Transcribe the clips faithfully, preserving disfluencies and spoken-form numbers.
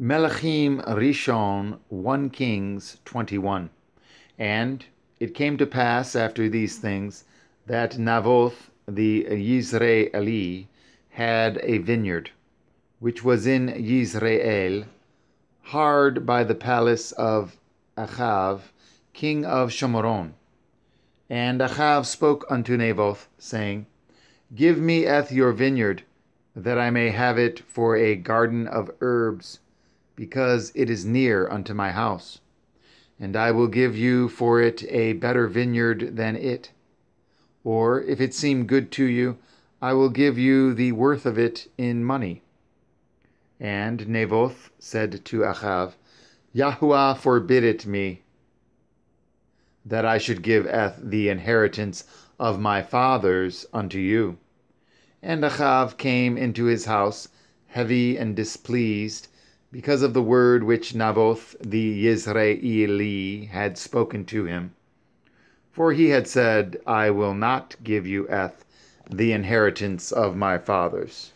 Melachim Rishon, First Kings twenty-one. And it came to pass after these things that Naboth the Yizre'eli had a vineyard, which was in Yizre'el, hard by the palace of Ahab, king of Shomoron. And Ahab spoke unto Naboth, saying, Give me at your vineyard, that I may have it for a garden of herbs, because it is near unto my house, and I will give you for it a better vineyard than it. Or, if it seem good to you, I will give you the worth of it in money. And Naboth said to Ahab, Yahuwah forbid it me, that I should give at the inheritance of my fathers unto you. And Ahab came into his house, heavy and displeased, because of the word which Naboth the Yizre'eli had spoken to him. For he had said, I will not give you eth the inheritance of my fathers.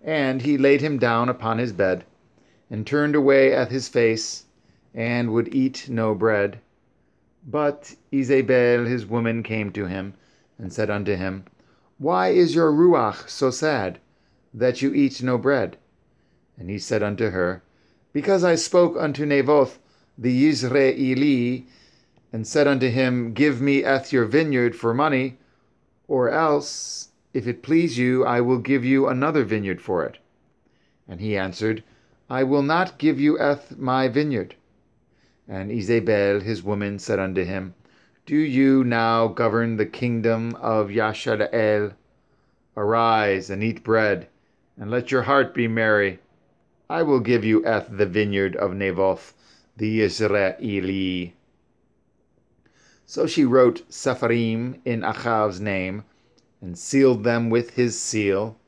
And he laid him down upon his bed, and turned away at his face, and would eat no bread. But Izabel his woman came to him, and said unto him, Why is your ruach so sad, that you eat no bread? And he said unto her, Because I spoke unto Naboth the Yizre'eli, and said unto him, Give me eth your vineyard for money, or else, if it please you, I will give you another vineyard for it. And he answered, I will not give you eth my vineyard. And Izabel his woman said unto him, Do you now govern the kingdom of Yashad-El? Arise and eat bread, and let your heart be merry. I will give you eth the vineyard of Naboth the Yizre-Eli. So she wrote Sepharim in Ahab's name, and sealed them with his seal,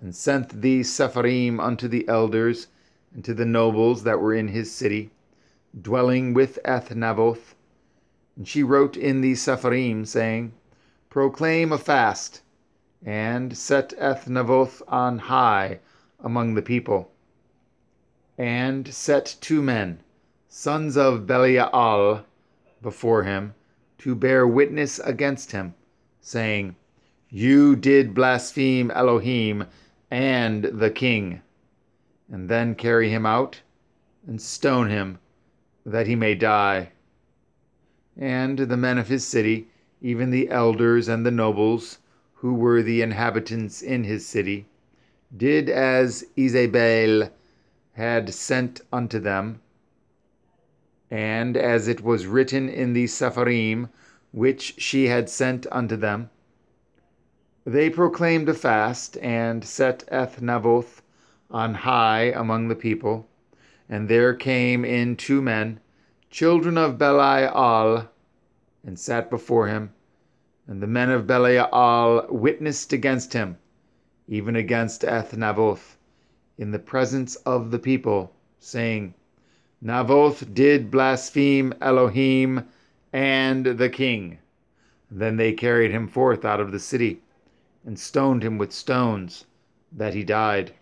and sent these Sepharim unto the elders, and to the nobles that were in his city, dwelling with eth Naboth. And she wrote in the Sepharim, saying, Proclaim a fast, and set eth Naboth on high among the people. And set two men, sons of Belial, before him, to bear witness against him, saying, You did blaspheme Elohim and the king. And then carry him out, and stone him, that he may die. And the men of his city, even the elders and the nobles, who were the inhabitants in his city, did as Izabel had sent unto them, and as it was written in the Sepharim, which she had sent unto them. They proclaimed a fast, and set eth Naboth on high among the people. And there came in two men, children of Belial, and sat before him. And the men of Belial witnessed against him, even against eth Naboth, in the presence of the people, saying, Naboth did blaspheme Elohim and the king. Then they carried him forth out of the city, and stoned him with stones, that he died.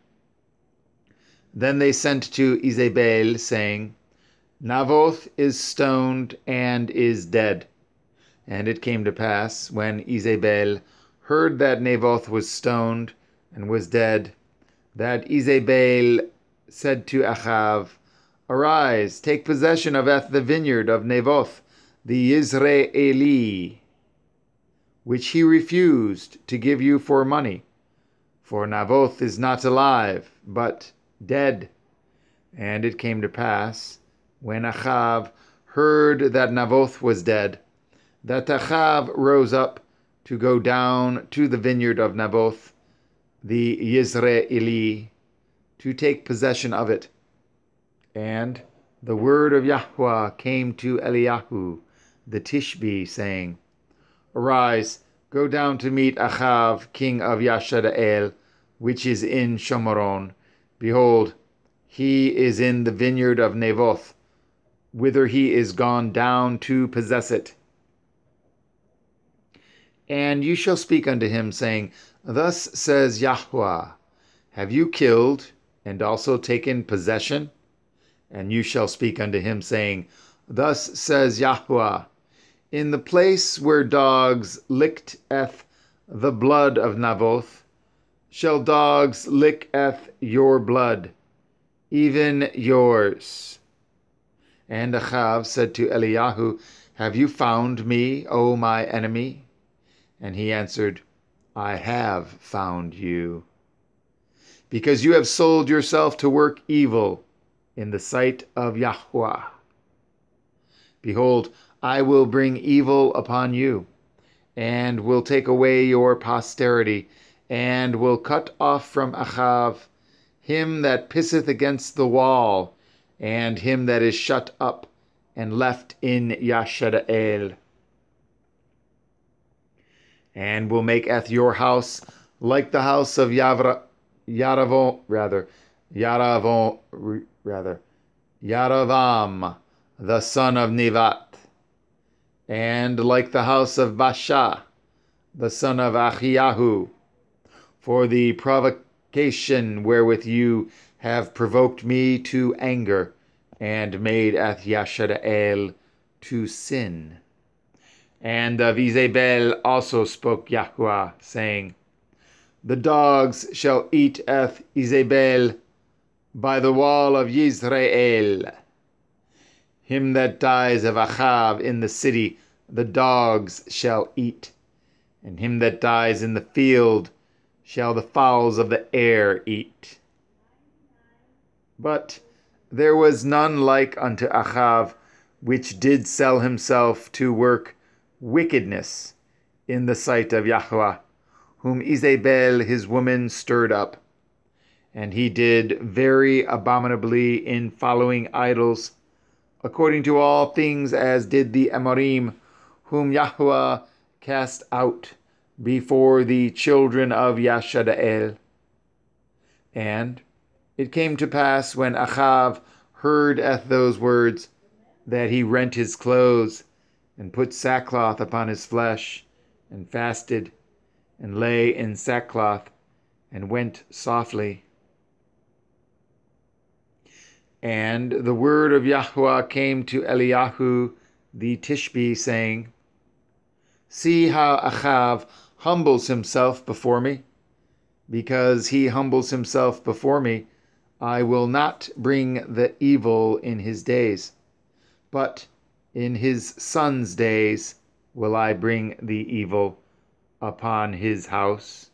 Then they sent to Izabel, saying, Naboth is stoned and is dead. And it came to pass, when Izabel heard that Naboth was stoned and was dead, that Izabel said to Ahab, Arise, take possession of eth the vineyard of Naboth the Yizre'eli, which he refused to give you for money. For Naboth is not alive, but dead. And it came to pass, when Ahab heard that Naboth was dead, that Ahab rose up to go down to the vineyard of Naboth the Yizre'eli, to take possession of it. And the word of Yahuwah came to Eliyahu the Tishbite, saying, Arise, go down to meet Ahab, king of Yashadael, which is in Shomoron. Behold, he is in the vineyard of Naboth, whither he is gone down to possess it. And you shall speak unto him, saying, Thus says Yahuwah, Have you killed, and also taken possession And you shall speak unto him, saying, Thus says Yahuwah, in the place where dogs licketh the blood of Naboth, shall dogs licketh your blood, even yours. And Ahab said to Eliyahu, Have you found me, O my enemy? And he answered, I have found you, because you have sold yourself to work evil in the sight of Yahuwah. Behold, I will bring evil upon you, and will take away your posterity, and will cut off from Ahab him that pisseth against the wall, and him that is shut up and left in Yashadael, and will maketh your house like the house of Yavra, Yaravon, rather, Yaravon, rather, Yaravam, the son of Nivat, and like the house of Baasha, the son of Ahiyahu, for the provocation wherewith you have provoked me to anger, and made at Yashadael to sin. And of Izabel also spoke Yahuwah, saying, The dogs shall eat at Izabel by the wall of Yizre'eli. Him that dies of Ahab in the city, the dogs shall eat. And him that dies in the field, shall the fowls of the air eat. But there was none like unto Ahab, which did sell himself to work wickedness in the sight of Yahuwah, whom Izabel his woman stirred up. And he did very abominably in following idols, according to all things as did the Amorim, whom Yahuwah cast out before the children of Yashadael. And it came to pass, when Ahab heard at those words, that he rent his clothes, and put sackcloth upon his flesh, and fasted, and lay in sackcloth, and went softly. And the word of Yahuwah came to Eliyahu the Tishbite, saying, See how Ahab humbles himself before me. Because he humbles himself before me, I will not bring the evil in his days, but in his son's days will I bring the evil upon his house.